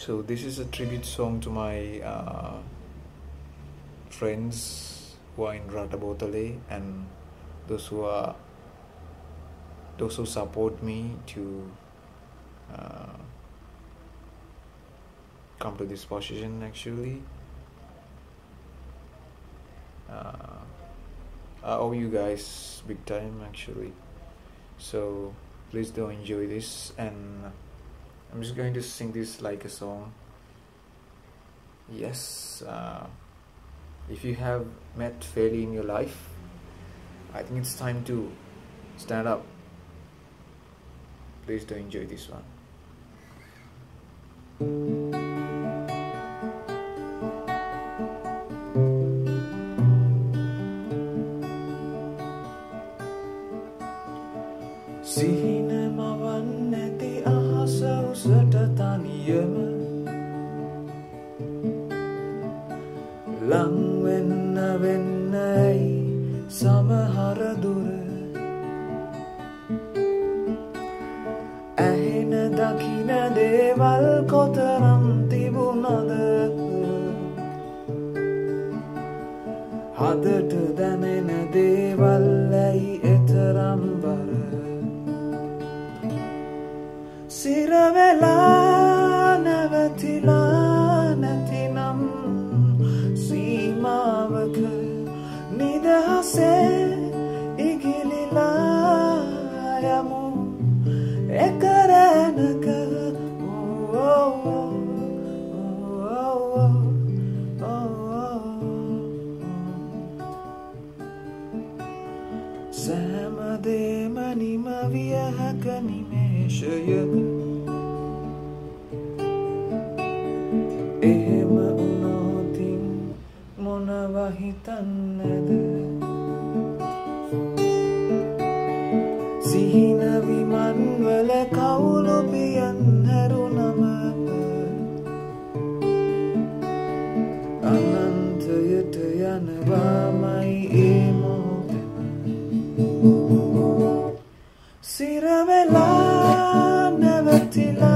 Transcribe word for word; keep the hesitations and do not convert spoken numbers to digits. So this is a tribute song to my uh, friends who are in Rata Bothale and those who are those who support me to uh, come to this position. Actually, uh, I owe you guys big time. Actually, so please do enjoy this, and I'm just going to sing this like a song. Yes, uh, if you have met failure in your life, I think it's time to stand up. Please do enjoy this one. Sihine mawan neti ahasa usata taniyama lang wenna wennai samahara dura ahena dakina deval kotaram tibunada hadata danena deval ai etaram bara Siravela navatila natinam simavaka nidahase igilila yamu ekaranaka oh oh oh oh oh oh samademani maviyaka nimeshaya Sihina vimanvala kaulu piyanharu namapa Anantayata yanavamai emote Siravela navatila